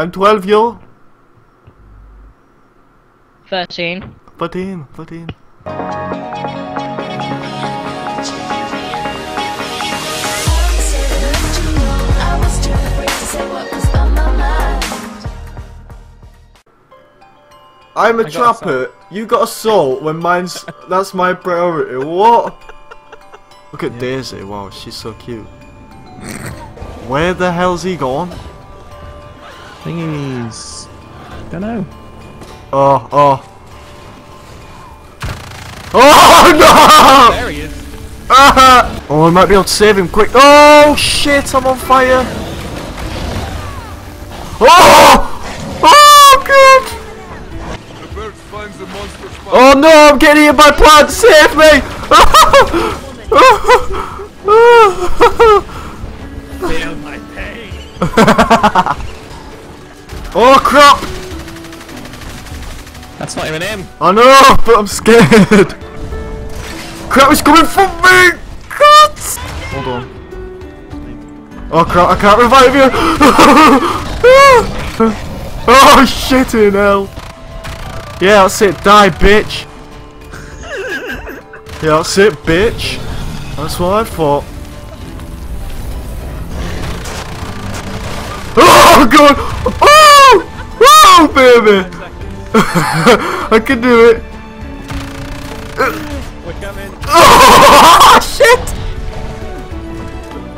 I'm 12, yo. 13. 14. 14. I'm a trapper. You got assault when mine's. That's my priority. What? Look at Daisy. Wow, she's so cute. Where the hell's he gone? Thingies. Dunno. Oh, oh. Oh no! There he is. Oh, I might be able to save him quick. Oh shit, I'm on fire. Oh! Oh good! The bird finds the monster. Oh no, I'm getting hit by plants. Save me! Feel my pain. Oh crap! That's not even him. I know, but I'm scared. Crap, he's coming for me! God. Hold on. Oh crap, I can't revive you. Oh shit in hell. Yeah, that's it. Die, bitch. Yeah, that's it, bitch. That's what I thought. Oh god! Oh! Oh baby! I can do it! We're coming! Oh shit!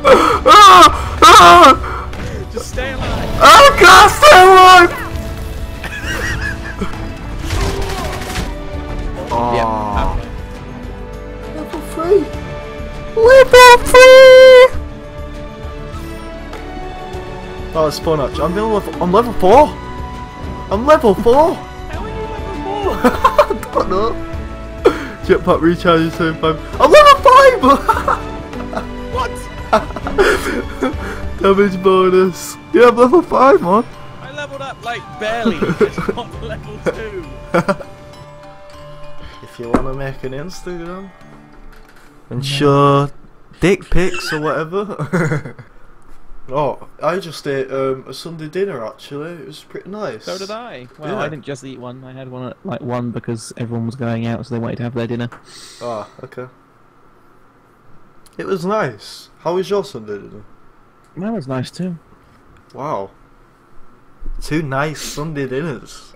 Oh, oh. Just stay alive! Oh god, stay alive! Oh. Yep. Level 3! Level 3! Oh, it's fun actually. I'm level 4! I'm level 4! How are you level 4? I don't know. Jetpack recharges 75. I'm level 5! What? Damage bonus. Yeah, I'm level 5, man. I leveled up like barely. It's not level 2. If you want to make an Instagram and show dick pics or whatever. Oh, I just ate a Sunday dinner actually. It was pretty nice. So did I. Well, yeah. I didn't just eat one. I had one at like 1 because everyone was going out, so they wanted to have their dinner. Ah, okay. It was nice. How was your Sunday dinner? Mine was nice too. Wow. 2 nice Sunday dinners.